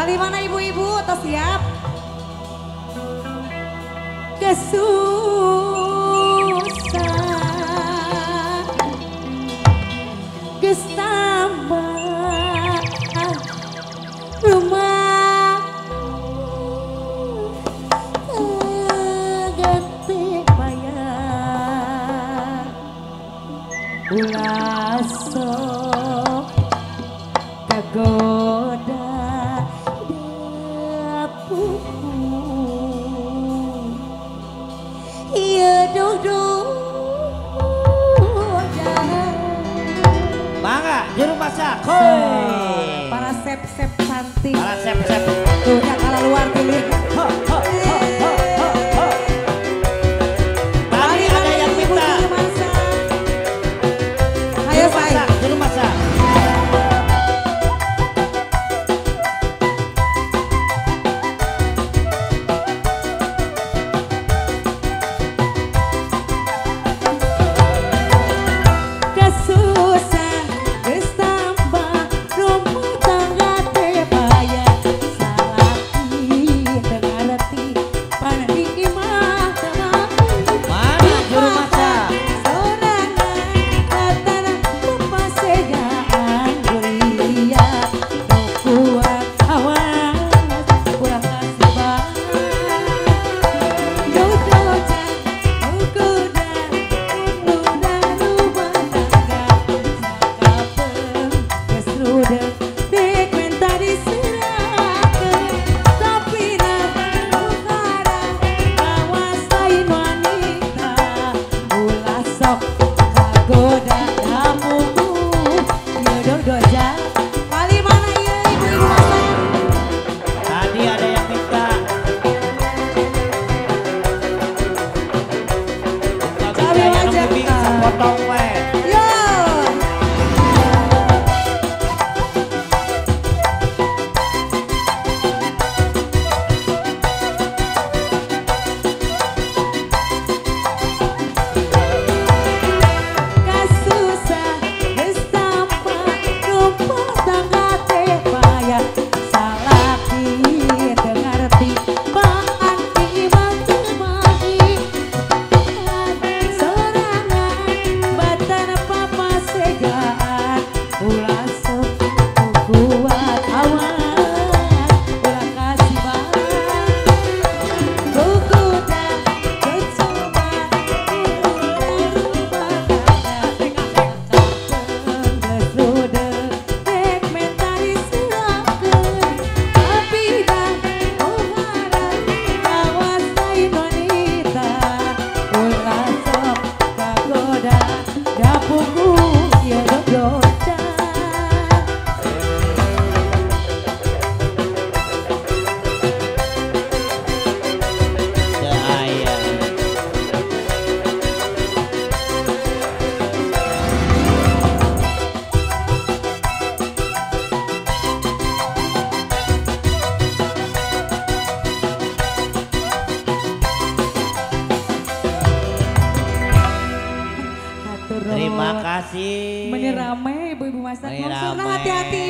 Bagaimana ibu-ibu, atau siap? Kesusahan kesamaan rumah ganti bayar ulaso kegoda masak, para sep-sep cantik, para sep-sep tuh yang kalah luar pilih. Tadi ada yang minta. Ayo saya juru masak. Terima kasih. Menyerame ibu-ibu masak. Menyerame. Hati-hati.